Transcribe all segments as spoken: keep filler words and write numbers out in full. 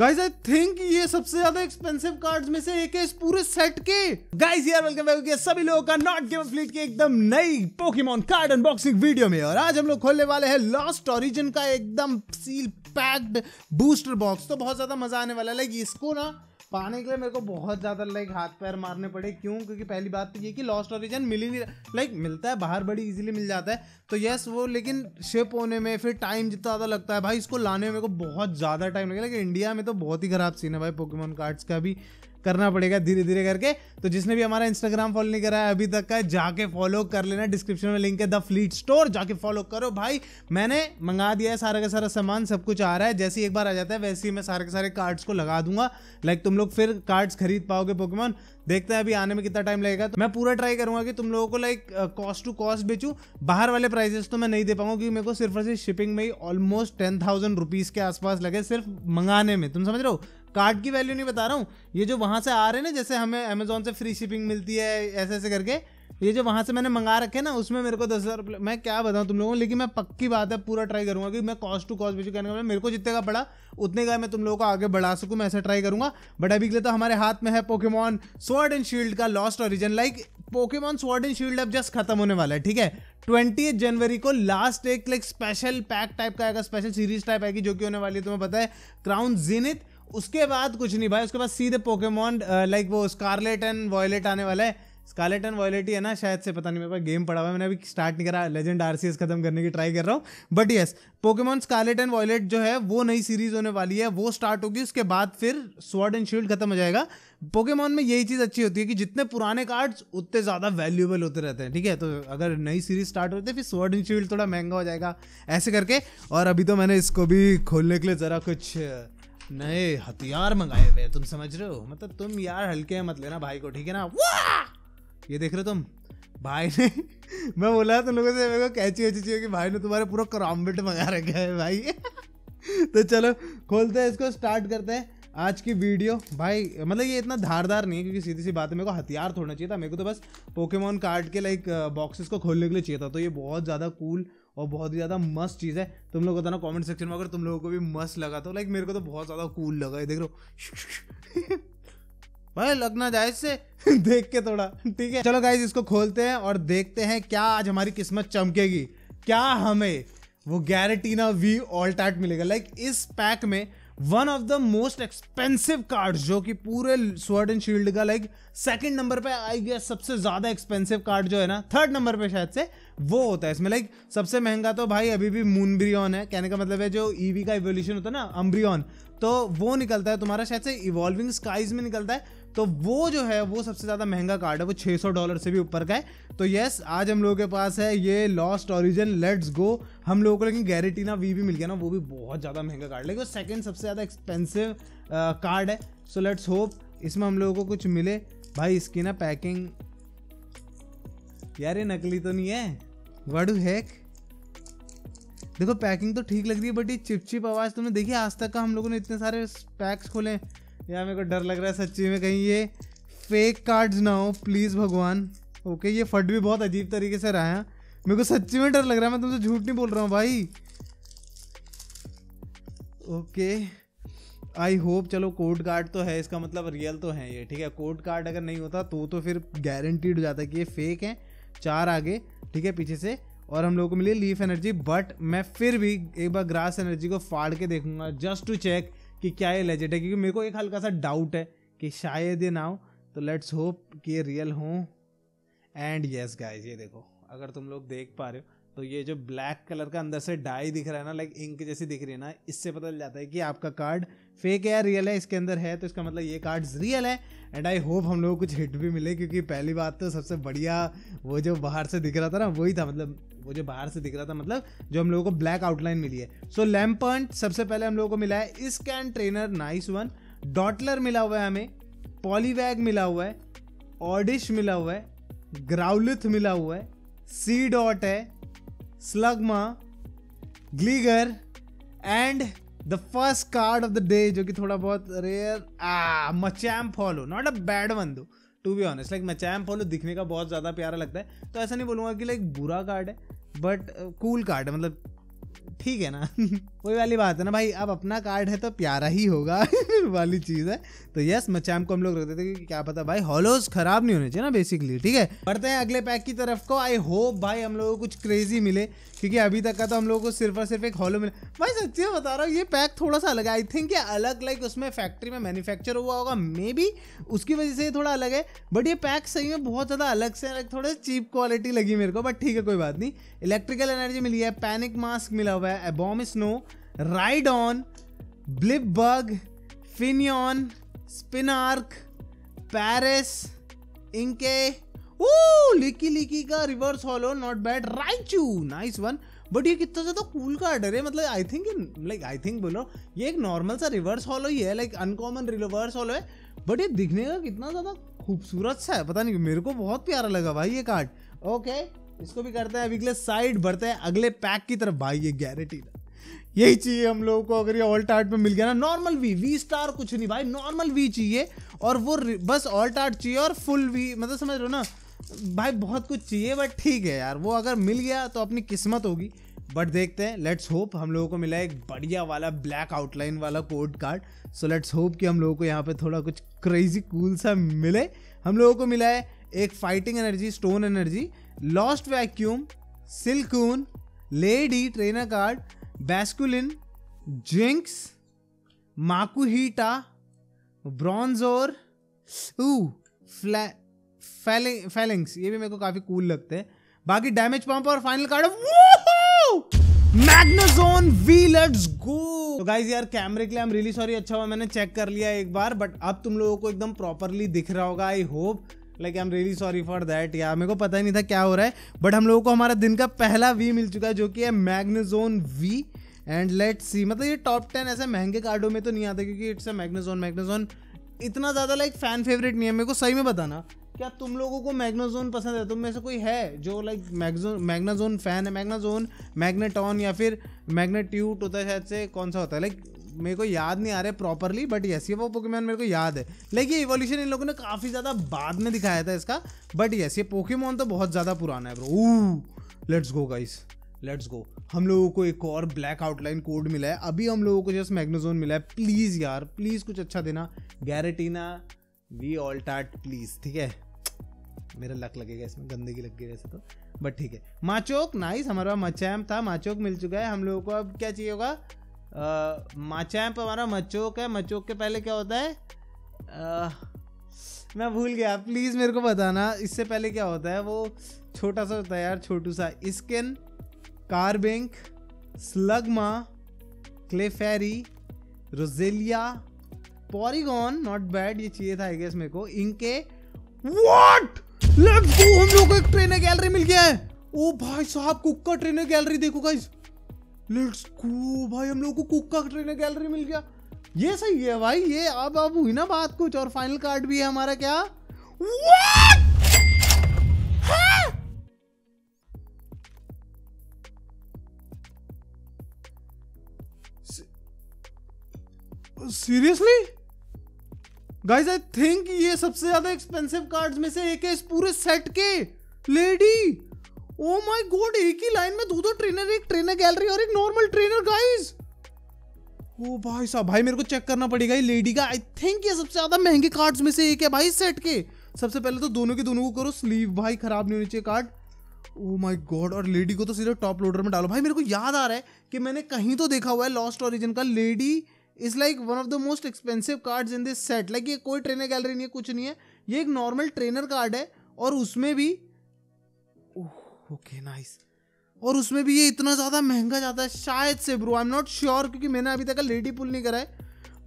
Guys I think ये सबसे ज्यादा एक्सपेंसिव कार्ड्स में से एक है इस पूरे सेट के। गाइज यार वेलकम बैक के सभी लोगों का नॉट गेमर फ्लीट की एकदम नई पोकेमॉन कार्ड अनबॉक्सिंग वीडियो में। और आज हम लोग खोलने वाले हैं लॉस्ट ओरिजिन का एकदम सील पैक्ड बूस्टर बॉक्स, तो बहुत ज्यादा मजा आने वाला है। लाइक इसको ना पाने के लिए मेरे को बहुत ज़्यादा लाइक हाथ पैर मारने पड़े, क्यों? क्योंकि पहली बात तो ये कि लॉस्ट ओरिजिन मिल ही नहीं, लाइक मिलता है बाहर बड़ी इजीली मिल जाता है तो यस वो, लेकिन शिप होने में फिर टाइम जितना ज़्यादा लगता है भाई इसको लाने में मेरे को बहुत ज़्यादा टाइम लगेगा। लेकिन इंडिया में तो बहुत ही खराब सीन है भाई, पोकेमॉन कार्ड्स का भी करना पड़ेगा धीरे धीरे करके। तो जिसने भी हमारा इंस्टाग्राम फॉलो नहीं करा है अभी तक का, जाके फॉलो कर लेना, डिस्क्रिप्शन में लिंक है द फ्लीट स्टोर, जाके फॉलो करो भाई। मैंने मंगा दिया है सारा का सारा सामान, सब कुछ आ रहा है, जैसे ही एक बार आ जाता है वैसे ही मैं सारे के सारे कार्ड्स को लगा दूंगा। लाइक तुम लोग फिर कार्ड्स खरीद पाओगे पोकेमॉन, देखते हैं अभी आने में कितना टाइम लगेगा। तो मैं पूरा ट्राई करूंगा कि तुम लोगों को लाइक कॉस्ट टू कॉस्ट बेचूँ, बाहर वाले प्राइजेस तो मैं नहीं दे पाऊंगा क्योंकि मेरे को सिर्फ और सिर्फ शिपिंग में ही ऑलमोस्ट टेन थाउजेंड रुपीज़ के आसपास लगे सिर्फ मंगाने में। तुम समझ रहे हो, कार्ड की वैल्यू नहीं बता रहा हूँ। ये जो वहाँ से आ रहे हैं ना, जैसे हमें अमेजोन से फ्री शिपिंग मिलती है ऐसे ऐसे करके, ये जो वहाँ से मैंने मंगा रखे ना उसमें मेरे को दस हज़ार रुपये, मैं क्या बताऊँ तुम लोगों को। लेकिन मैं पक्की बात है पूरा ट्राई करूँगा कि मैं कॉस्ट टू कॉस्ट बेचू, कहने का मेरे को जितने का पड़ा उतने का मैं तुम लोगों को आगे बढ़ा सकूँ, मैं ऐसा ट्राई करूँगा। बट अभी के लिए तो हमारे हाथ में है पोकेमॉन स्वॉर्ड एंड शील्ड का Lost Origin. Like Pokemon Sword and Shield अब जस्ट खत्म होने वाला है, ठीक है। ट्वेंटीएथ जनवरी को लास्ट एक लाइक स्पेशल पैक टाइप का आएगा, स्पेशल सीरीज टाइप आएगी जो कि होने वाली है तुम्हें पता है क्राउन ज़ेनिथ। उसके बाद कुछ नहीं भाई, उसके बाद सीधे पोकेमॉन लाइक वो स्कारलेट एंड वॉयलेट आने वाला है। स्कारलेट एंड वॉयलेट ही है ना शायद से, पता नहीं, मेरे पास गेम पड़ा हुआ है, मैंने अभी स्टार्ट नहीं करा, लेजेंड आरसीएस खत्म करने की ट्राई कर रहा हूँ। But yes Pokemon Scarlet and Violet जो है वो नई सीरीज होने वाली है, वो स्टार्ट होगी, उसके बाद फिर स्वॉर्ड एंड शील्ड खत्म हो जाएगा। पोकेमॉन में यही चीज़ अच्छी होती है कि जितने पुराने कार्ड्स उतने ज़्यादा वैल्यूएबल होते रहते हैं, ठीक है। तो अगर नई सीरीज स्टार्ट होती है फिर स्वॉर्ड एंड शील्ड थोड़ा महंगा हो जाएगा ऐसे करके। और अभी तो मैंने इसको भी खोलने के लिए ज़रा कुछ नए हथियार मंगाए हुए, तुम समझ रहे हो, मतलब तुम यार हल्के मत लेना भाई को, ठीक है ना। वाह ये देख रहे हो तुम, भाई ने मैं बोला तुम लोगों से मेरे को कैची अच्छी चाहिए कि भाई ने तुम्हारा पूरा क्रॉम्बिट मंगा रखा है भाई तो चलो खोलते हैं इसको, स्टार्ट करते हैं आज की वीडियो भाई। मतलब ये इतना धारदार नहीं है क्योंकि सीधी सी बात है मेरे को हथियार थोड़ा चाहिए था, मेरे को तो बस पोकेमॉन कार्ड के लाइक बॉक्सेस को खोलने के लिए चाहिए था। तो ये बहुत ज़्यादा कूल और बहुत ही ज़्यादा मस्त चीज़ है, तुम लोग बताना कमेंट सेक्शन में अगर तुम लोगों को भी मस्त लगा तो। लाइक मेरे को तो बहुत ज़्यादा कूल लगा, ये देख लो भाई लगना जाए इससे देख के थोड़ा, ठीक है। चलो गाइज इसको खोलते हैं और देखते हैं क्या आज हमारी किस्मत चमकेगी, क्या हमें वो गैरेटीना वी ऑल्टैट मिलेगा। लाइक इस पैक में one of the most expensive cards जो कि पूरे स्वॉर्ड एंड शील्ड का लाइक सेकंड नंबर पे आई गया, सबसे ज़्यादा एक्सपेंसिव कार्ड जो है ना थर्ड नंबर पे शायद से वो होता है इसमें। लाइक सबसे महंगा तो भाई अभी भी मूनब्रियन है, कहने का मतलब है जो ईवी का इवोल्यूशन होता है ना अम्ब्रियन, तो वो निकलता है तुम्हारा शायद से इवॉल्विंग स्काइज में निकलता है, तो वो जो है वो सबसे ज़्यादा महंगा कार्ड है, वो छह सौ डॉलर से भी ऊपर का है। तो यस आज हम लोगों के पास है ये लॉस्ट ओरिजिन, लेट्स गो हम लोगों को। लेकिन गैरेटीना वी भी मिल गया ना, वो भी बहुत ज़्यादा महंगा कार्ड है, लेकिन वो सेकेंड सबसे ज़्यादा एक्सपेंसिव कार्ड है। सो लेट्स होप इसमें हम लोगों को कुछ मिले भाई। इसकी ना पैकिंग यार ये नकली तो नहीं है, व्हाट डू हैक, देखो पैकिंग तो ठीक लग रही है बट ये चिपचिप आवाज़ तुमने देखी आज तक का हम लोगों ने इतने सारे पैक्स खोले, यार मेरे को डर लग रहा है सच्ची में कहीं ये फेक कार्ड्स ना हो, प्लीज़ भगवान। ओके ये फट भी बहुत अजीब तरीके से रहा है, मेरे को सच्ची में डर लग रहा है, मैं तुमसे झूठ नहीं बोल रहा हूँ भाई। ओके आई होप, चलो कोड कार्ड तो है, इसका मतलब रियल तो है ये, ठीक है। कोड कार्ड अगर नहीं होता तो तो फिर गारंटीड हो जाता है कि ये फेक है। चार आगे ठीक है पीछे से, और हम लोगों को मिली लीफ एनर्जी, बट मैं फिर भी एक बार ग्रास एनर्जी को फाड़ के देखूंगा जस्ट टू चेक कि क्या ये लेजेंड है, क्योंकि मेरे को एक हल्का सा डाउट है कि शायद ये ना हो। तो लेट्स होप कि ये रियल हों। एंड यस गाइस ये देखो, अगर तुम लोग देख पा रहे हो तो ये जो ब्लैक कलर का अंदर से डाई दिख रहा है ना, लाइक इंक जैसी दिख रही है ना, इससे पता चल जाता है कि आपका कार्ड फेक है या रियल है, इसके अंदर है। तो इसका मतलब ये कार्ड्स रियल है। एंड आई होप हम लोगों को कुछ हिट भी मिले, क्योंकि पहली बात तो सबसे बढ़िया वो जो बाहर से दिख रहा था ना वही था, मतलब वो जो बाहर से दिख रहा था मतलब जो हम लोगों को ब्लैक आउटलाइन मिली है। सो लैम्पर्ट सबसे पहले हम लोगों को मिला है, इसकैन ट्रेनर नाइस वन, डॉटलर मिला हुआ है हमें, पॉलीवैग मिला हुआ है, ऑडिश मिला हुआ है, ग्राउलिथ मिला हुआ है, सी डॉट है, Slugma, Gligar and the first card of the day जो कि थोड़ा बहुत rare Machamp follow. Not a bad one दो to be honest, like Machamp follow दिखने का बहुत ज़्यादा प्यारा लगता है, तो ऐसा नहीं बोलूँगा कि लाइक बुरा कार्ड है बट कूल कार्ड है, मतलब ठीक है ना। वही वाली बात है ना भाई, अब अपना कार्ड है तो प्यारा ही होगा वाली चीज़ है। तो यस मचाम को हम लोग रख देते हैं, क्या पता भाई हॉलोज खराब नहीं होने चाहिए ना बेसिकली। ठीक है, बढ़ते हैं अगले पैक की तरफ को। आई होप भाई हम लोगों को कुछ क्रेजी मिले, क्योंकि अभी तक का तो हम लोगों को सिर्फ और सिर्फ एक हॉलो मिले। भाई सच्ची बता रहा हूँ ये पैक थोड़ा सा अलग है, आई थिंक ये अलग लाइक उसमें फैक्ट्री में मैन्युफैक्चर हुआ होगा मे बी, उसकी वजह से थोड़ा अलग है। बट ये पैक सही में बहुत ज़्यादा अलग से थोड़े चीप क्वालिटी लगी मेरे को, बट ठीक है कोई बात नहीं। इलेक्ट्रिकल एनर्जी मिली है, पैनिक मास्क मिला हुआ है, Abomasnow, Rhydon, Blipbug, Finneon, Spinarak, Paras, इंके, oh Lickilicky का reverse holo, not bad, Raichu nice one. But ये कितना ज़्यादा कूल का आर्डर है, मतलब I think like I think बोलो ये एक नॉर्मल सा रिवर्स हॉलो ही है, लाइक अनकॉमन रिवर्स हॉलो है, बट ये दिखने का कितना ज़्यादा खूबसूरत सा है, पता नहीं मेरे को बहुत प्यारा लगा भाई ये कार्ड। ओके इसको भी करते हैं अभी अगले साइड, बढ़ते हैं अगले पैक की तरफ। भाई ये गारंटी यही चाहिए हम लोगों को, अगर ये ऑल्ट आर्ट में मिल गया ना नॉर्मल वी वी स्टार कुछ नहीं भाई, नॉर्मल वी चाहिए और वो बस ऑल्ट आर्ट चाहिए और फुल वी, मतलब समझ लो ना भाई बहुत कुछ चाहिए। बट ठीक है यार वो अगर मिल गया तो अपनी किस्मत होगी, बट देखते हैं लेट्स होप। हम लोगों को मिला एक बढ़िया वाला ब्लैक आउटलाइन वाला code card, so let's hope कि हम लोगों को यहाँ पे थोड़ा कुछ क्रेजी कूल सा मिले। हम लोगों को मिला है एक fighting energy, stone energy, lost vacuum, Silcoon, lady trainer card, Basculin, Jynx, Makuhita, Bronzor, ooh फ्लै फैलिंग्स, ये भी मेरे को काफ़ी कूल लगते हैं। बाकी डैमेज पंप और final card Magnezone V, let's go. तो गाइज यार कैमरे के लिए आई एम रियली सॉरी, अच्छा हुआ मैंने चेक कर लिया एक बार, बट अब तुम लोगों को एकदम प्रॉपरली दिख रहा होगा I hope. Like I am really sorry for that यार, मेरे को पता ही नहीं था क्या हो रहा है। बट हम लोगों को हमारा दिन का पहला वी मिल चुका है जो कि है Magnezone V, and let's see. मतलब ये टॉप टेन ऐसे महंगे कार्डों में तो नहीं आता, क्योंकि इट्स अ मैग्नाजोन मैग्नाजोन इतना ज़्यादा लाइक फैन फेवरेट नहीं है। मेरे को सही में बताना क्या तुम लोगों को मैग्नाजोन पसंद है, तुम में से कोई है जो लाइक मैग्नाजोन मैग्नाजोन फ़ैन है? मैग्नाजोन, मैग्नेटॉन या फिर मैग्नेट्यूट होता है शायद से, कौन सा होता है लाइक मेरे को याद नहीं आ रहा है प्रॉपरली, बट यस ये वो पोकेमॉन मेरे को याद है। लाइक ये इवोल्यूशन इन लोगों ने काफ़ी ज़्यादा बाद में दिखाया था इसका, बट यस ये पोकेमॉन तो बहुत ज़्यादा पुराना है bro. Oh let's go guys let's go, हम लोगों को एक और ब्लैक आउटलाइन कोड मिला है। अभी हम लोगों को जस्ट मैग्नाजोन मिला है, प्लीज़ यार प्लीज़ कुछ अच्छा देना Giratina V alt art please. ठीक है मेरा लक लगेगा इसमें, गंदगी लग गई वैसे तो, बट ठीक है। माचोक नाइस, हमारे पास मचैम्प था, माचोक मिल चुका है। हम लोगों को अब क्या चाहिए होगा, मचैम्प हमारा मचोक है, मचोक के पहले क्या होता है आ, मैं भूल गया, प्लीज़ मेरे को बताना इससे पहले क्या होता है। वो छोटा सा होता है यार, छोटू सा, skin, Carbink, Slugma, Clefairy, Roselia, Porygon not bad, ये चाहिए था आई गेस मेरे को, इनके व्हाट। लेट्स गो हम लोग को एक ट्रेनर गैलरी मिल गया है। ओ भाई साहब कुक का ट्रेनर गैलरी देखो गाइस, लेट्स गो भाई हम लोग को कुक का ट्रेनर गैलरी मिल गया, ये सही है भाई। ये अब अब हुई ना बात कुछ, और फाइनल कार्ड भी है हमारा क्या, what seriously guys, I think ये सबसे ज्यादा एक्सपेंसिव कार्ड्स में से एक है इस पूरे सेट के। लेडी ओ माय गॉड, एक ही लाइन में दो दो ट्रेनर, एक ट्रेनर गैलरी और एक नॉर्मल ट्रेनर गाइज। ओ भाई साहब, भाई मेरे को चेक करना पड़ेगा ये लेडी का। आई थिंक ये सबसे ज्यादा महंगे कार्ड्स में से एक है भाई सेट के। सबसे पहले तो दोनों के दोनों को करो स्लीव भाई, खराब नहीं होनी चाहिए कार्ड। ओ माय गॉड, और लेडी को तो सीधे टॉप लोडर में डालो। भाई मेरे को याद आ रहा है कि मैंने कहीं तो देखा हुआ है लॉस्ट ओरिजिन का, lady is like one of the most expensive cards in this set. Like ये कोई ट्रेनर गैलरी नहीं है, कुछ नहीं है, ये एक नॉर्मल ट्रेनर कार्ड है और उसमें भी ओके नाइस, और उसमें भी ये इतना ज़्यादा महंगा जाता है शायद से bro, I am not sure क्योंकि मैंने अभी तक लेडी पुल नहीं करा है।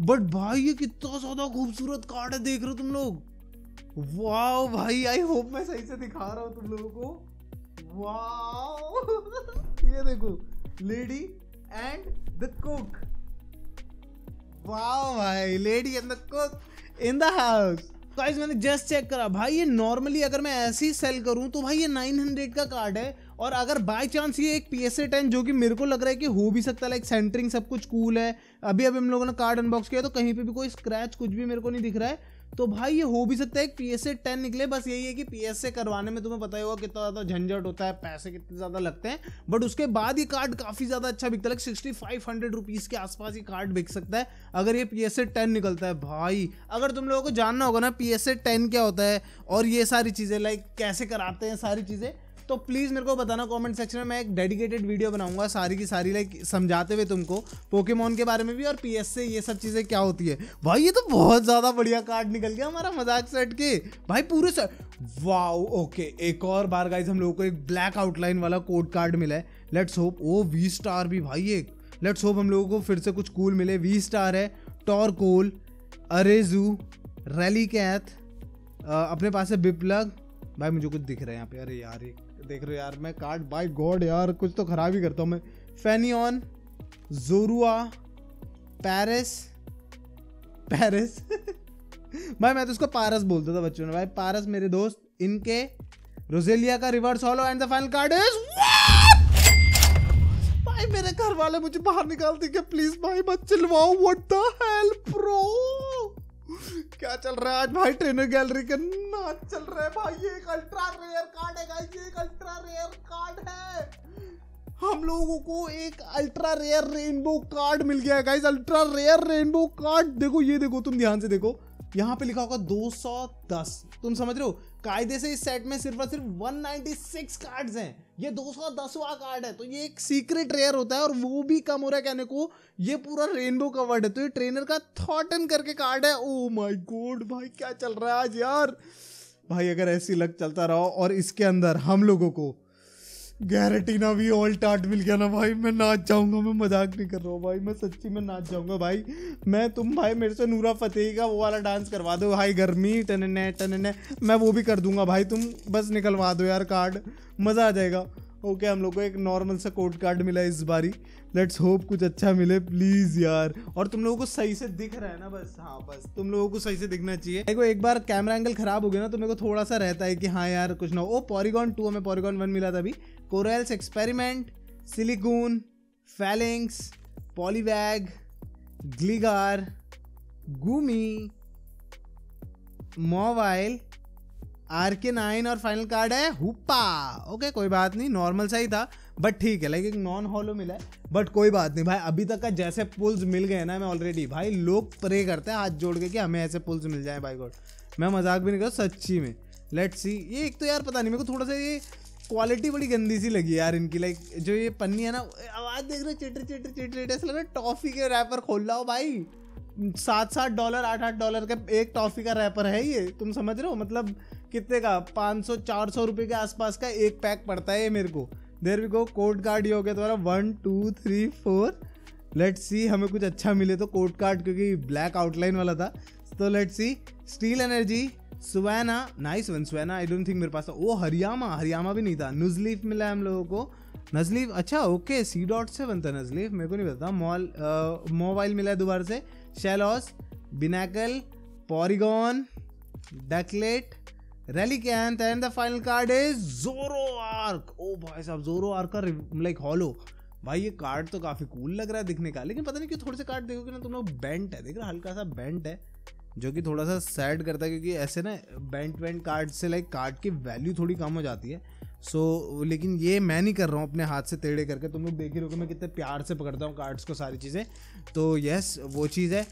बट भाई ये कितना ज़्यादा खूबसूरत कार्ड है, देख रहे हो तुम लोग? वाओ भाई, आई होप मैं सही से दिखा रहा हूँ तुम लोगों को। वाओ ये देखो, लेडी एंड द कुक। वाह भाई, lady and the cook in the house. Guys मैंने जस्ट चेक करा भाई, ये नॉर्मली अगर मैं ऐसे ही सेल करूं तो भाई ये नौ सौ का कार्ड है, और अगर बाय चांस ये एक पी एस ए टेन, जो कि मेरे को लग रहा है कि हो भी सकता है, लाइक सेंटरिंग सब कुछ कूल है। अभी अभी हम लोगों ने कार्ड अनबॉक्स किया तो कहीं पे भी कोई स्क्रैच कुछ भी मेरे को नहीं दिख रहा है, तो भाई ये हो भी सकता है पी एस से टेन निकले। बस यही है कि पी एस से करवाने में तुम्हें पता ही होगा कितना ज़्यादा झंझट होता है, पैसे कितने ज़्यादा लगते हैं, बट उसके बाद ये कार्ड काफ़ी ज़्यादा अच्छा बिकता है। Like sixty five hundred rupees के आसपास ये कार्ड बिक सकता है अगर ये पी एस से टेन निकलता है। भाई अगर तुम लोगों को जानना होगा ना पी एस से टेन क्या होता है और ये सारी चीज़ें लाइक कैसे कराते हैं सारी चीज़ें, तो प्लीज़ मेरे को बताना कमेंट सेक्शन में। मैं एक डेडिकेटेड वीडियो बनाऊंगा सारी की सारी लाइक समझाते हुए तुमको पोकेमॉन के बारे में भी और पीएस से ये सब चीज़ें क्या होती है। भाई ये तो बहुत ज़्यादा बढ़िया कार्ड निकल गया हमारा, मजाक से हटके भाई पूरे से वाओ। ओके एक और बार गाइज हम लोगों को एक ब्लैक आउटलाइन वाला कोड कार्ड मिला है। Let's hope oh V star भी भाई एक, लेट्स होप हम लोगों को फिर से कुछ कूल मिले। वी स्टार है, टॉरकोल, अरेजू, रेलिकैथ, अपने पास है बिप्लग। भाई मुझे कुछ दिख रहा है यहाँ पे, अरे यार ये देख रहे हो यार मैं कार्ड, बाय गॉड यार कुछ तो खराब ही करता हूँ मैं। फेनियन, जोरुआ, पेरिस पेरिस भाई मैं तो उसको पारस बोलता था बच्चों ने, भाई पारस मेरे दोस्त इनके। रोजेलिया का reverse holo and the final card is what. भाई मेरे घर वाले मुझे बाहर निकाल देंगे प्लीज भाई मत चिल्लाओ। व्हाट द हेल ब्रो, क्या चल रहा है आज भाई, ट्रेनर गैलरी के नाच चल रहा है भाई। ये एक अल्ट्रा रेयर कार्ड है गाइस, ये एक अल्ट्रा रेयर कार्ड है। हम लोगों को एक अल्ट्रा रेयर रेनबो कार्ड मिल गया है guys, ultra rare rainbow card. देखो ये देखो, तुम ध्यान से देखो यहाँ पे लिखा होगा दो सौ दस, तुम समझ रहे हो कायदे से इस सेट में सिर्फ और सिर्फ एक सौ छियानवे कार्ड्स हैं, ये दो सौ दसवां कार्ड है। तो ये एक सीक्रेट रेयर होता है और वो भी कम हो रहा है कहने को, ये पूरा रेनबो कवर्ड है। तो ये ट्रेनर का थॉटन करके कार्ड है। ओ माय गॉड भाई क्या चल रहा है आज यार। भाई अगर ऐसी लग चलता रहा और इसके अंदर हम लोगों को गैरेटीना भी ऑल टार्ट मिल गया ना भाई, मैं नाच जाऊंगा। मैं मजाक नहीं कर रहा हूँ भाई, मैं सच्ची में नाच जाऊंगा भाई मैं। तुम भाई मेरे से नूरा फतेही का वो वाला डांस करवा दो भाई, गर्मी टनने टनने, मैं वो भी कर दूंगा भाई। तुम बस निकलवा दो यार कार्ड, मज़ा आ जाएगा। ओके हम लोग को एक नॉर्मल सा कोड कार्ड मिला इस बारी। लेट्स होप कुछ अच्छा मिले प्लीज़ यार। और तुम लोगों को सही से दिख रहा है ना बस, हाँ बस तुम लोगों को सही से दिखना चाहिए। देखो एक बार कैमरा एंगल खराब हो गया ना तो मेरे को थोड़ा सा रहता है कि हाँ यार कुछ ना हो। ओ पॉरीगॉन टू, हमें पॉरीगॉन वन मिला था अभी। कोरेल्स, experiment, सिलिकून, feelings, Poliwag, Gligar, Goomy, mobile, R K nine और फाइनल कार्ड है हुप्पा। ओके कोई बात नहीं, नॉर्मल सा ही था बट ठीक है, लाइक एक नॉन हॉलो मिला है बट कोई बात नहीं भाई। अभी तक का जैसे पुल्स मिल गए ना, मैं ऑलरेडी भाई लोग प्रे करते हैं हाथ जोड़ के कि हमें ऐसे पुल्स मिल जाए भाई गॉड, मैं मजाक भी नहीं कर सच्ची में। लेट्स सी, ये एक तो यार पता नहीं मेरे को थोड़ा सा ये क्वालिटी बड़ी गंदी सी लगी यार इनकी। लाइक जो ये पन्नी है ना, आवाज़ देख रहे हो चिटर चिटर चिटर, ऐसा लग रहा है टॉफ़ी के रैपर खोल रहा हो भाई। सात सात डॉलर आठ आठ डॉलर का एक टॉफ़ी का रैपर है ये, तुम समझ रहे हो मतलब कितने का, पाँच सौ चार सौ रुपये के आसपास का एक पैक पड़ता है ये मेरे को। There we go, code card ये हो गया तुम्हारा one two three four. Let's see हमें कुछ अच्छा मिले तो कोड कार्ड, क्योंकि ब्लैक आउटलाइन वाला था तो let's see. Steel energy, सुवैना, nice one सुवैना, I don't think मेरे पास था। ओ हरियामा, हरियामा भी नहीं था। नुजलीफ मिला हम लोगों को, नजलीफ अच्छा ओके, सी डॉट से बनता नजलीफ, मेरे को नहीं पता। मॉल मोबाइल मिला है दोबारा से, Shellos, Binacle, Porygon, Ducklett, Relicanth and the final card is Zoroark. Oh भाई साहब जोरोआर्क का लाइक हॉलो, भाई ये कार्ड तो काफ़ी कूल लग रहा है दिखने का, लेकिन पता नहीं क्यों थोड़े से कार्ड देखोगे ना तुम लोग बेंट है, देख रहे हल्का सा बेंट है जो कि थोड़ा सा सैड करता है, क्योंकि ऐसे ना बेंट वेंट कार्ड से लाइक कार्ड की वैल्यू थोड़ी कम हो जाती है। सो so, लेकिन ये मैं नहीं कर रहा हूँ अपने हाथ से टेढ़े करके, तुम लोग देख ही रहोगे मैं कितने प्यार से पकड़ता हूँ कार्ड्स को सारी चीज़ें। तो यस वो चीज़ है,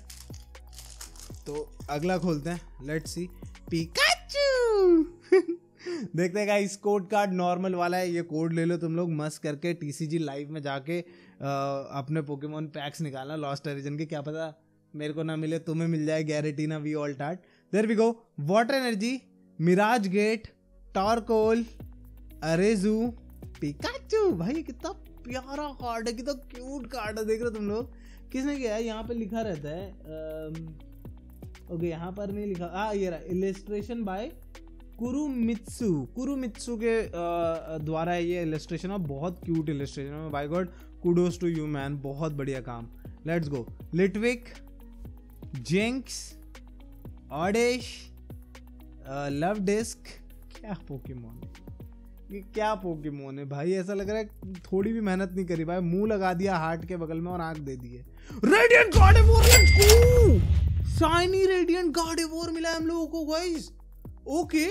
तो अगला खोलते हैं। लेट्स सी पिकाचू देखते हैं गाइस, कोड कार्ड नॉर्मल वाला है, ये कोड ले लो तुम लोग मस्त करके। टीसीजी लाइव में जाके आ, अपने पोकेमॉन पैक्स निकालना लॉस्ट ओरिजिन के, क्या पता मेरे को ना मिले तुम्हें मिल जाए। Giratina V alt art, there we go. Water energy, Miraj gate, Torkoal, अरेजू, Pikachu. भाई कितना प्यारा कार्ड है, कितना क्यूट कार्ड है, देख रहे हो तुम लोग। किसने किया है, यहाँ पे लिखा रहता है ओके okay, यहाँ पर नहीं लिखा, हाँ ये रहा, इलस्ट्रेशन बाय कुरुमित्सु, कुरुमित्सु के द्वारा है ये इलस्ट्रेशन और बहुत क्यूट इलस्ट्रेशन है। By god kudos to you man, बहुत बढ़िया काम। Let's go, Litwick, Jynx, ऑडेश, love disc. क्या पोकेमोन है, ये क्या पोकेमोन है भाई, ऐसा लग रहा है थोड़ी भी मेहनत नहीं करी भाई, मुंह लगा दिया हार्ट के बगल में और आंख दे दी है। रेडिएंट गॉड है, शाइनी रेडियंट गार्डेवोर मिला हम लोगों को गाइस। ओके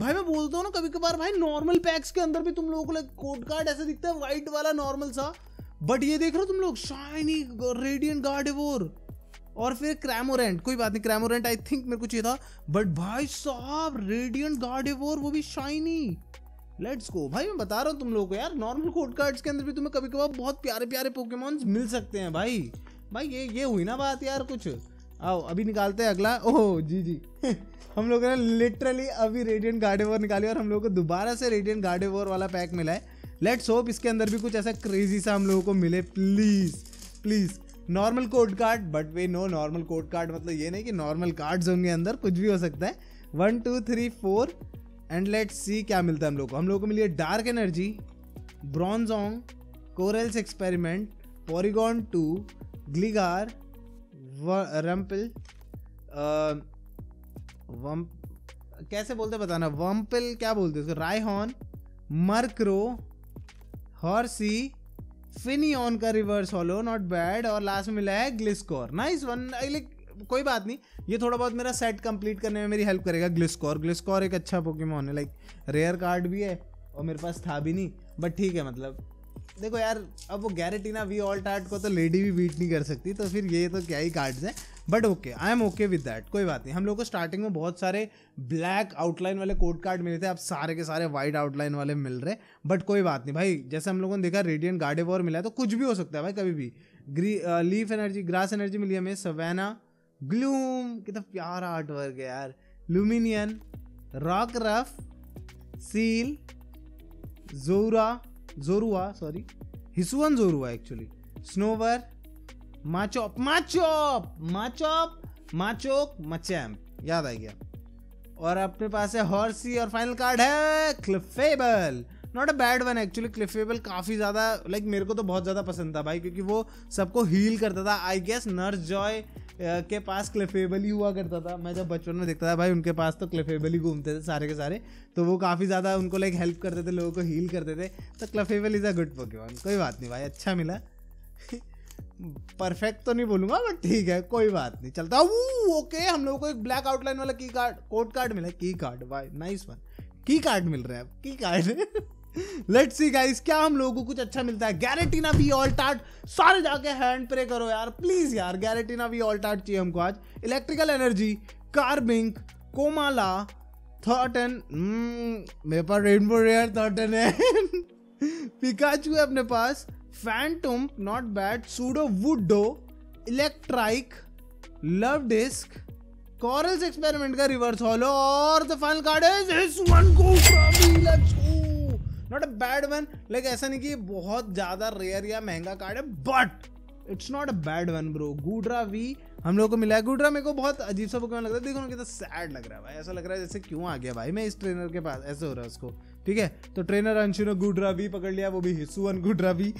भाई मैं बोलता हूँ ना कभी कभार भाई नॉर्मल पैक्स के अंदर भी तुम लोगों को लाइक कोड कार्ड ऐसा दिखता है वाइट वाला नॉर्मल सा, बट ये देख रहे हो तुम लोग शाइनी रेडियंट गार्डेवोर और फिर क्रैमोरेंट। कोई बात नहीं, क्रैमोरेंट आई थिंक मेरे को चाहिए था, बट भाई साहब रेडियंट गार्डेवोर वो भी शाइनी। लेट्स गो भाई, मैं बता रहा हूँ तुम लोगों को यार नॉर्मल कोड कार्ड्स के अंदर भी तुम्हें कभी कभार बहुत प्यारे प्यारे पोकेमॉन्स मिल सकते हैं भाई। भाई ये ये हुई ना बात यार कुछ। आओ अभी निकालते हैं अगला। ओह जी जी हम लोगों ने लिटरली अभी रेडियंट गार्डेवोर निकाली और हम लोगों को दोबारा से रेडियंट गार्डेवोर वाला पैक मिला है। लेट्स होप इसके अंदर भी कुछ ऐसा क्रेजी सा हम लोगों को मिले, please please. Normal code card, but we know normal code card मतलब ये नहीं कि नॉर्मल कार्ड्स होंगे अंदर, कुछ भी हो सकता है। One two three four and let's see क्या मिलता है हम लोग को। हम लोग को मिली है dark energy, Bronzong, Colress's experiment, Porygon two, Gligar, रम्पल, वम कैसे बोलते बताना, वम्पल क्या बोलते उसको, रायहॉन, मर्क्रो, हॉर्सी, फिनियॉन का रिवर्स होलो, नॉट बैड, और लास्ट में मिला है ग्लिस्कोर। नाइस वन, लाइक कोई बात नहीं, ये थोड़ा बहुत मेरा सेट कंप्लीट करने में मेरी हेल्प करेगा ग्लिस्कोर। ग्लिस्कोर एक अच्छा पोकेमॉन है, लाइक रेयर कार्ड भी है और मेरे पास था भी नहीं, बट ठीक है। मतलब देखो यार अब वो गैरेटिना वी ऑल्टार्ट को तो लेडी भी बीट नहीं कर सकती, तो फिर ये तो क्या ही कार्ड्स हैं, but okay I am okay with that. कोई बात नहीं, हम लोग को स्टार्टिंग में बहुत सारे ब्लैक आउटलाइन वाले कोड कार्ड मिले थे, अब सारे के सारे वाइट आउटलाइन वाले मिल रहे, बट कोई बात नहीं भाई। जैसे हम लोगों ने देखा रेडियंट गार्डेवोर मिला है तो कुछ भी हो सकता है भाई कभी भी। ग्री आ, लीफ एनर्जी, ग्रास एनर्जी मिली हमें, सवेना, ग्लूम कितना प्यारा आर्ट वर्क है यार, लुमिनियन, रॉक रफ, सील, जोरा Zorua sorry Hisuian Zorua actually, Snover, Machop Machop Machop Machoke Machamp, याद आ गया। और अपने पास है हॉर्सी और फाइनल कार्ड है Clefable. Not a bad one actually, Clefable काफ़ी ज़्यादा लाइक मेरे को तो बहुत ज़्यादा पसंद था भाई, क्योंकि वो सबको हील करता था। आई गेस नर्स जॉय के पास क्लिफेबल ही हुआ करता था, मैं जब बचपन में देखता था भाई उनके पास तो क्लिफेबल ही घूमते थे सारे के सारे, तो वो काफ़ी ज़्यादा उनको लाइक हेल्प करते थे, लोगों को हील करते थे, तो Clefable is a good Pokemon. कोई बात नहीं भाई, अच्छा मिला परफेक्ट तो नहीं बोलूँगा बट ठीक है, कोई बात नहीं चलता। वो ओके हम लोगों को एक ब्लैक आउटलाइन वाला की कार्ड कोड कार्ड मिला, की कार्ड भाई नाइस वन, की कार्ड मिल रहा है अब की कार्ड। लेट्स सी गाइस क्या हम लोगों को कुछ अच्छा मिलता है। गैरेटिना वी ऑल्टार्ट, सारे जाके हैंड प्रे करो यार प्लीज यार, गैरेटिना वी ऑल्टार्ट चाहिए हमको आज। Electrical energy, Carbink, Komala, Thorton, मेरे पास रेनबो रेयर थॉर्टन है पिकाचू है अपने पास, Phantump not bad, Sudowoodo, Electrike, Luvdisc, Colress's experiment का रिवर्स हॉलो, और the final card is his one को from let's not a bad one. Like ऐसा नहीं कि बहुत ज़्यादा रेयर या महंगा कार्ड है, but it's not a bad one bro. Goodra V हम लोग को मिला है। गुड्रा मेरे को बहुत अजीब सा पोकेमॉन लगता है, देखो ना कितना सैड लग रहा है भाई, ऐसा लग रहा है जैसे क्यों आ गया भाई मैं इस ट्रेनर के पास, ऐसे हो रहा है उसको। ठीक है तो ट्रेनर अंशु ने गुड्रा वी पकड़ लिया, वो भी हिसुअन गुड्रा वी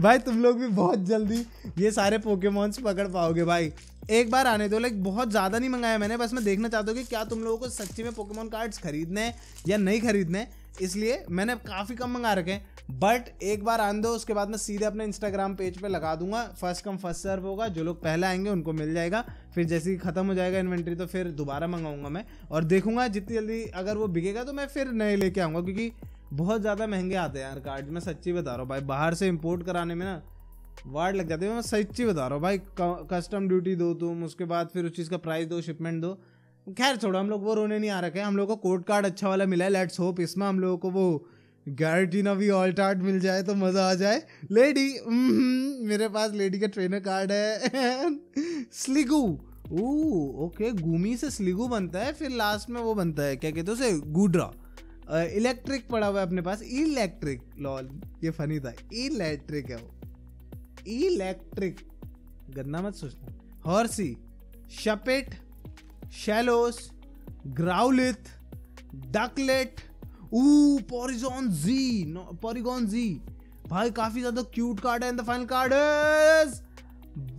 भाई तुम लोग भी बहुत जल्दी ये सारे पोकेमॉन्स पकड़ पाओगे भाई, एक बार आने दो। लाइक बहुत ज़्यादा नहीं मंगाया मैंने, बस मैं देखना चाहता हूँ कि क्या तुम लोगों को सच्ची में पोकेमॉन कार्ड्स खरीदने हैं या नहीं खरीदने, इसलिए मैंने काफ़ी कम मंगा रखे हैं, बट एक बार आने दो उसके बाद मैं सीधे अपने इंस्टाग्राम पेज पे लगा दूंगा। फर्स्ट कम फर्स्ट सर्व होगा, जो लोग पहले आएंगे उनको मिल जाएगा, फिर जैसे ही ख़त्म हो जाएगा इन्वेंट्री तो फिर दोबारा मंगाऊंगा मैं, और देखूंगा जितनी जल्दी अगर वो बिकेगा तो मैं फिर नए लेके आऊँगा, क्योंकि बहुत ज़्यादा महंगे आते हैं यार कार्ड। मैं सच्ची बता रहा हूँ भाई, बाहर से इम्पोर्ट कराने में ना वार्ड लग जाती है, मैं सच्ची बता रहा हूँ भाई। कस्टम ड्यूटी दो तुम, उसके बाद फिर उस चीज़ का प्राइस दो, शिपमेंट दो, खैर छोड़ो हम लोग वो रोने नहीं आ रखे। हम लोगों को कोड कार्ड अच्छा वाला मिला है, लेट्स होप इसमें हम लोगों को वो गैरेटिना वी ऑल्टार्ट मिल जाए तो मज़ा आ जाए। लेडी मेरे पास लेडी का ट्रेनर कार्ड है स्लिगू, ओ ओके गूमी से स्लिगू बनता है, फिर लास्ट में वो बनता है क्या कहते उसे गुड्रा। इलेक्ट्रिक पड़ा हुआ है अपने पास, इलेक्ट्रिक लॉल ये फनी था, इलेक्ट्रिक है वो इलेक्ट्रिक, गंदा मत सोचना। हॉर्सी, शपेट, शैलोस, ग्राउलिथ, डकलेट, ओ पॉरीगॉन जी, पॉरीगॉन जी भाई काफ़ी ज़्यादा क्यूट कार्ड है। And the final card is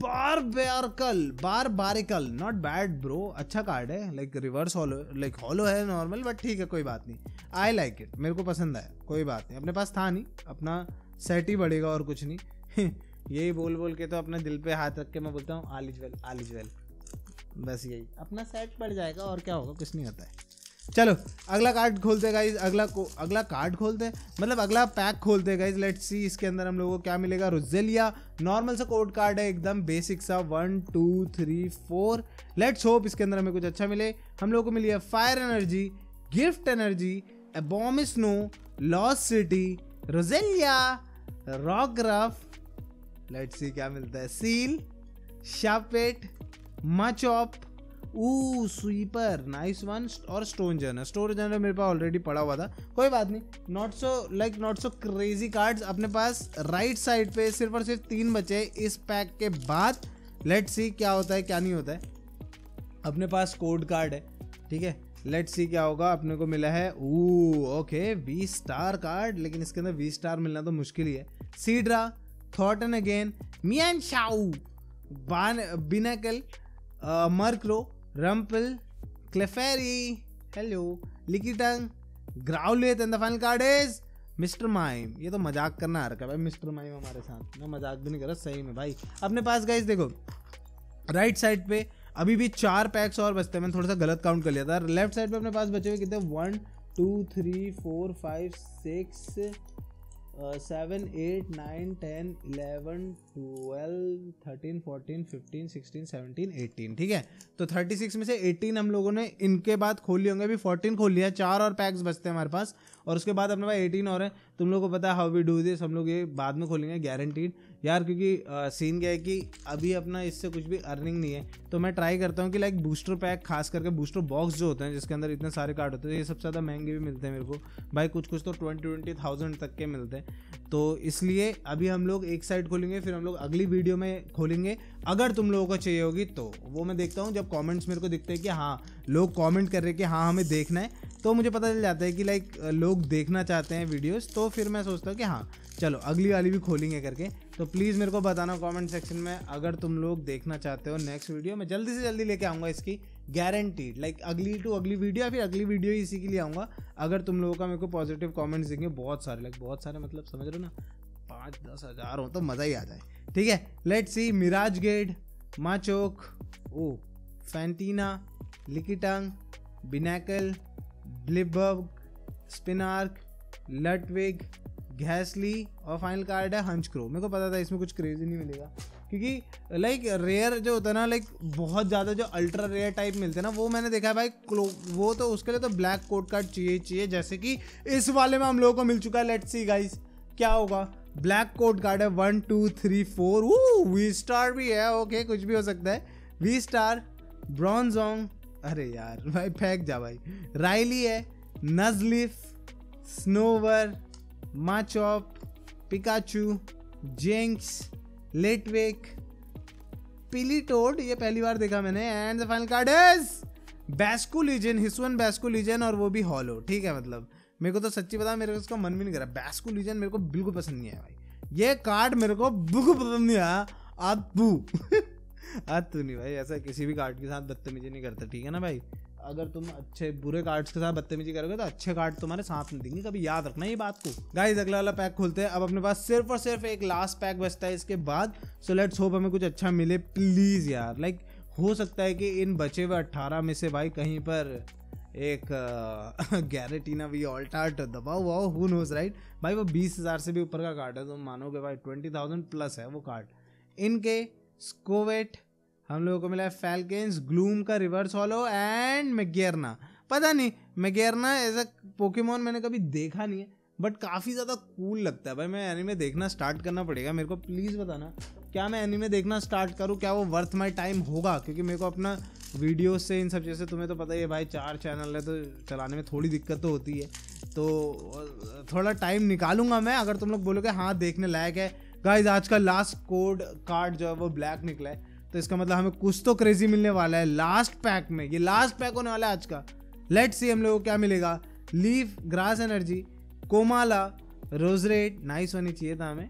Barbaracle, bar Barbaracle, not bad bro, अच्छा कार्ड है, like reverse holo, like holo है नॉर्मल बट ठीक है, कोई बात नहीं। आई लाइक इट, मेरे को पसंद आया, कोई बात नहीं। अपने पास था नहीं, अपना सेट ही बढ़ेगा और कुछ नहीं यही बोल बोल के तो अपने दिल पे हाथ रख के मैं बोलता हूँ आलिज वेल आलिज वेल। बस यही अपना सेट बढ़ जाएगा और क्या होगा, कुछ नहीं होता है। चलो अगला कार्ड खोलते गाइज, अगला को अगला कार्ड खोलते हैं मतलब अगला पैक खोलते गाइज। लेट्स सी इसके अंदर हम लोगों को क्या मिलेगा। रुजेलिया नॉर्मल सा कोड कार्ड है, एकदम बेसिक सा। One two three four, let's hope इसके अंदर हमें कुछ अच्छा मिले। हम लोगों को मिली है fire energy, gift energy, Abomasnow, lost city, Roselia, रॉकग्राफ। लेट्स सी क्या मिलता है। सील, शापेट, मचॉप, ओ स्वीपर, नाइस वन, और स्टोन जर्नर। स्टोन जर्नर मेरे पास ऑलरेडी पड़ा हुआ था, कोई बात नहीं। Not so like not so crazy cards अपने पास। राइट साइड पे सिर्फ और सिर्फ तीन बचे इस पैक के बाद। लेट्स सी क्या होता है क्या नहीं होता है। अपने पास कोड कार्ड है, ठीक है। लेट्स सी क्या होगा। अपने को मिला है oh okay V star card, लेकिन इसके अंदर वी स्टार मिलना तो मुश्किल ही है। Seadra, thought and again, Mienshao, बान Binacle, Murkrow, रम्पल, Clefairy, hello, Lickitung, Growlithe and the final card is mister Mime. ये तो मजाक करना आ रखा है भाई, मिस्टर माइम हमारे साथ। मैं मजाक भी नहीं कर रहा सही में भाई। अपने पास गाइस देखो राइट साइड पे अभी भी चार पैक्स और बचते हैं। मैंने थोड़ा सा गलत काउंट कर लिया था। लेफ्ट साइड पे अपने पास बचे हुए कितने, one two three four five six seven eight nine ten eleven twelve thirteen fourteen fifteen sixteen seventeen eighteen, ठीक है। तो थर्टी सिक्स में से एटीन हम लोगों ने इनके बाद खोल लिए होंगे। अभी फोर्टीन खोल लिया, चार और पैक्स बचते हैं हमारे पास, और उसके बाद अपने पास एटीन और है। तुम लोगों को पता है हाउ वी डू दिस, हम लोग ये बाद में खोलेंगे गारंटीड यार, क्योंकि आ, सीन क्या है कि अभी अपना इससे कुछ भी अर्निंग नहीं है। तो मैं ट्राई करता हूँ कि लाइक बूस्टर पैक, खास करके बूस्टर बॉक्स जो होते हैं जिसके अंदर इतने सारे कार्ड होते हैं, ये सबसे ज़्यादा महंगे भी मिलते हैं मेरे को भाई। कुछ कुछ तो ट्वेंटी ट्वेंटी थाउजेंड तक के मिलते हैं। तो इसलिए अभी हम लोग एक साइड खोलेंगे, फिर हम लोग अगली वीडियो में खोलेंगे। अगर तुम लोगों को चाहिए होगी तो वो मैं देखता हूँ, जब कमेंट्स मेरे को दिखते हैं कि हाँ लोग कमेंट कर रहे हैं कि हाँ हमें देखना है, तो मुझे पता चल जाता है कि लाइक लोग देखना चाहते हैं वीडियोस। तो फिर मैं सोचता हूँ कि हाँ चलो अगली वाली भी खोलेंगे करके। तो प्लीज़ मेरे को बताना कमेंट सेक्शन में अगर तुम लोग देखना चाहते हो नेक्स्ट वीडियो। मैं जल्दी से जल्दी लेके आऊँगा इसकी गारंटीड, लाइक अगली टू अगली वीडियो या फिर अगली वीडियो इसी के लिए आऊँगा। अगर तुम लोगों का मेरे को पॉजिटिव कमेंट्स देंगे बहुत सारे, लाइक बहुत सारे मतलब समझ रहे हो ना, पाँच दस हज़ार हो तो मज़ा ही आ जाए, ठीक है। Let's see Miraj gate, Machoke, O Fantina, Lickitung, Binacle, ब्लिबब, स्पिनार्क, लटविग, घैसली, और फाइनल कार्ड है हंचक्रो। मेरे को पता था इसमें कुछ क्रेजी नहीं मिलेगा, क्योंकि लाइक रेयर जो होता है ना, लाइक बहुत ज़्यादा जो अल्ट्रा रेयर टाइप मिलते हैं ना, वो मैंने देखा है भाई क्लो, वो तो उसके लिए तो ब्लैक कोड कार्ड चाहिए चाहिए, जैसे कि इस वाले में हम लोगों को मिल चुका है। लेट्स सी गाइस क्या होगा। ब्लैक कोड कार्ड है, वन टू थ्री फोर, वो वी स्टार भी है, ओके कुछ भी हो सकता है। वी स्टार, ब्रॉन्जोंग, अरे यार भाई फेंक जा भाई। राइली है, नजलिफ, स्नोवर, माचॉप, पिकाचू, जेंक्स, लेटवेक, पिलीटोड, ये पहली बार देखा मैंने। And the final card is Basculegion, Hisuian Basculegion, और वो भी हॉलो, ठीक है। मतलब मेरे को तो सच्ची पता, मेरे को इसका मन भी नहीं करा। बैस्कुलीजन मेरे को बिल्कुल पसंद नहीं आया भाई, ये कार्ड मेरे को बिल्कुल पसंद नहीं आया। आतू आतू नहीं भाई, ऐसा किसी भी कार्ड के साथ बदतमीजी नहीं करता, ठीक है ना भाई। अगर तुम अच्छे बुरे कार्ड्स के साथ बदतमीजी करोगे तो अच्छे कार्ड तुम्हारे साथ नहीं देंगे, कभी याद रखना ये बात को। गाइस अगला वाला पैक खोलते हैं। अब अपने पास सिर्फ और सिर्फ एक लास्ट पैक बचता है इसके बाद। सो लेट्स होप हमें कुछ अच्छा मिले प्लीज़ यार। लाइक हो सकता है कि इन बचे हुए अट्ठारह में से भाई कहीं पर एक गैरेटीना वी ऑल्टार्ट दबाओ वाओ हु नोज राइट भाई। वो बीस हज़ार से भी ऊपर का कार्ड है, तुम मानोगे भाई ट्वेंटी थाउजेंड प्लस है वो कार्ड। इनके स्कोवेट हम लोगों को मिला है, फैल्केंस, ग्लूम का रिवर्स हॉलो, एंड मैगेरना। पता नहीं मैगेरना ऐसा पोकेमॉन मैंने कभी देखा नहीं है, बट काफ़ी ज़्यादा कूल लगता है भाई। मैं एनीमे देखना स्टार्ट करना पड़ेगा मेरे को, प्लीज़ बताना क्या मैं एनीमे देखना स्टार्ट करूँ, क्या वो वर्थ माई टाइम होगा, क्योंकि मेरे को अपना वीडियो से इन सब चीज़ों से तुम्हें तो पता ही है भाई, चार चैनल है तो चलाने में थोड़ी दिक्कत तो होती है। तो थोड़ा टाइम निकालूंगा मैं अगर तुम लोग बोलोगे हाँ देखने लायक है। गाइज आज का लास्ट कोड कार्ड जो है वो ब्लैक निकला है, तो इसका मतलब हमें कुछ तो क्रेजी मिलने वाला है लास्ट पैक में। ये लास्ट पैक होने वाला है आज का। लेट्स सी हम लोगों को क्या मिलेगा। Leaf, grass energy, Komala, Roserade, nice होनी चाहिए था हमें,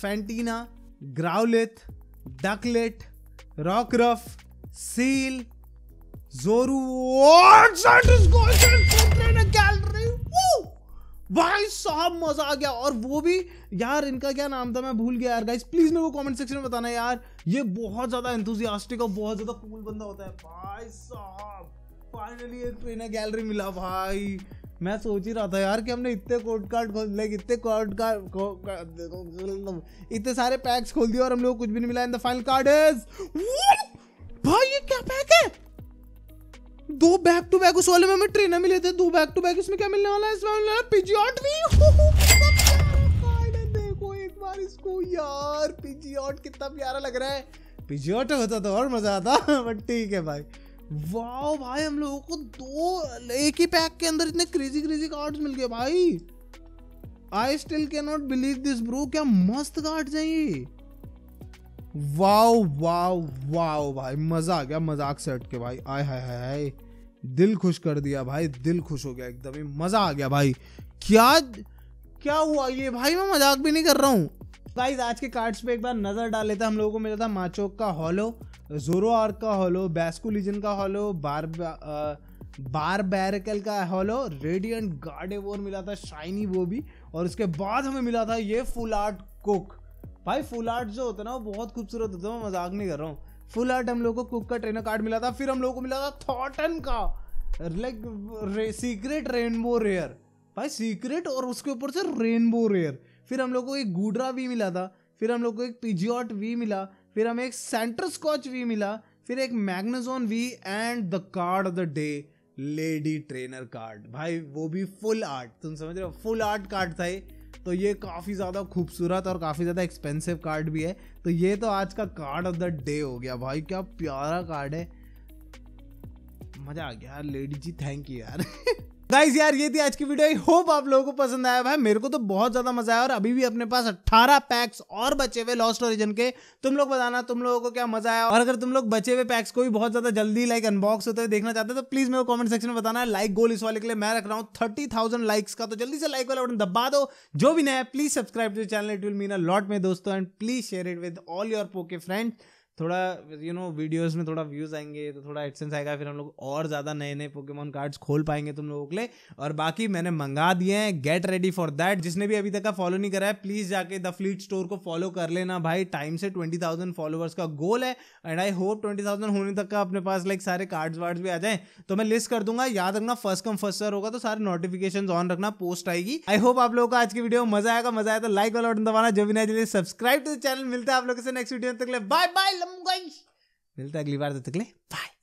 फैंटीना, ग्राउलेथ, डकलेट, रॉकरफ, सील, जोरू, भाई साहब मजा आ गया। और वो भी यार इनका क्या नाम था, मैं भूल गया यार गाइस, प्लीज मेरे को कमेंट सेक्शन में बताना यार। ये बहुत ज्यादा एंथुसियास्टिक और बहुत ज्यादा कूल बंदा होता है भाई साहब। फाइनली एक ट्रेनर गैलरी मिला भाई, मैं सोच ही रहा था यार कि हमने इतने कोड कार्ड खोल लाइक इतने कोड कार्ड इतने सारे पैक्स खोल दिए और हम लोग कुछ भी नहीं मिला। In the final card is भाई, ये क्या पैक है? दो बैक टू बैक, उस वाले में हमें ट्रेनर मिले थे दो बैक टू बैक, इसमें क्या मिलने वाला है? इसमें मिलने वाला पिजियॉट भी। देखो एक बार इसको यार, पिजियॉट कितना प्यारा लग रहा है। पिजियॉट होता तो और मजा आता, बट ठीक है भाई। वाओ भाई, हम लोगों को दो एक ही पैक के अंदर इतने क्रेजी क्रेजी कार्ड्स मिल गए भाई। I still can not believe this bro, क्या मस्त कार्ड्स हैं ये। वाओ वाओ वाओ भाई, मजा आ गया मजाक से हटके भाई। आय हाय हाय, दिल खुश कर दिया भाई, दिल खुश हो गया एकदम ही, मजा आ गया भाई। क्या क्या हुआ ये भाई, मैं मजाक भी नहीं कर रहा हूँ। गाइस आज के कार्ड्स पे एक बार नजर डाल लेते हैं। हम लोगों को मिला था माचोक का हॉलो, जोरोआर्क का हॉलो, बैस्कू लीजन का हॉलो, बार बार बैरिकल का हॉलो, रेडियंट गार्डेवोर मिला था शाइनी वो भी, और उसके बाद हमें मिला था ये फुल आर्ट कुक। भाई फुल आर्ट जो होता है ना वो बहुत खूबसूरत होता है, मैं मजाक नहीं कर रहा हूँ। फुल आर्ट हम लोग को कुक का ट्रेनर कार्ड मिला था। फिर हम लोग को मिला था थॉटन का लाइक रे, सीक्रेट रेनबो रेयर भाई, सीक्रेट और उसके ऊपर से रेनबो रेयर। फिर हम लोग को एक गुडरा भी मिला था, फिर हम लोग को एक पिजियॉट वी मिला, फिर हमें एक सेंटर स्कॉच वी मिला, फिर एक Magnezone V, and the card of the day lady trainer card भाई, वो भी फुल आर्ट। तुम समझ रहे हो, फुल आर्ट कार्ड था ये। तो ये काफ़ी ज़्यादा खूबसूरत और काफ़ी ज़्यादा एक्सपेंसिव कार्ड भी है। तो ये तो आज का कार्ड ऑफ द डे हो गया भाई, क्या प्यारा कार्ड है, मज़ा आ गया यार। लेडी जी थैंक यू यार। गाइज यार ये थी आज की वीडियो, आई होप आप लोगों को पसंद आया भाई। मेरे को तो बहुत ज़्यादा मज़ा आया और अभी भी अपने पास अट्ठारह पैक्स और बचे हुए लॉस्ट ओरिजिन के। तुम लोग बताना तुम लोगों को क्या मज़ा आया, और अगर तुम लोग बचे हुए पैक्स को भी बहुत ज़्यादा जल्दी लाइक अनबॉक्स होते हुए देखना चाहते हो तो प्लीज़ मेरे को कमेंट सेक्शन में बताना। लाइक गोल इस वाले के लिए मैं रख रहा हूँ थर्टी थाउजेंड लाइक्स का, तो जल्दी से लाइक वाला बटन दबा दो। जो भी नया है please subscribe to channel, it will mean a lot में दोस्तों, and please share it with all your Poke friend. थोड़ा यू नो वीडियोस में थोड़ा व्यूज़ आएंगे तो थोड़ा एडसेंस आएगा, फिर हम लोग और ज़्यादा नए नए पोकेमॉन कार्ड्स खोल पाएंगे तुम लोगों के लिए। और बाकी मैंने मंगा दिए हैं, गेट रेडी फॉर दैट। जिसने भी अभी तक का फॉलो नहीं करा है प्लीज़ जाके द फ्लीट स्टोर को फॉलो कर लेना भाई, टाइम से ट्वेंटी थाउजेंड फॉलोअर्स का गोल है, and I hope twenty thousand होने तक का अपने पास लाइक सारे कार्ड्स वार्ड्स भी आ जाएँ। तो मैं लिस्ट कर दूंगा, याद रखना फर्स्ट कम फर्स्ट सर्व होगा, तो सारे नोटिफिकेशन ऑन रखना, पोस्ट आएगी। आई होप आप लोगों का आज की वीडियो मजा आएगा, मजा आया तो लाइक वाला बटन दबाना, जो भी नया जल्दी सब्सक्राइब टू चैनल। मिलता है आप लोगों से नेक्स्ट वीडियो, तक ले बाय बाय। मिलता है अगली बार, तब तक ले बाय।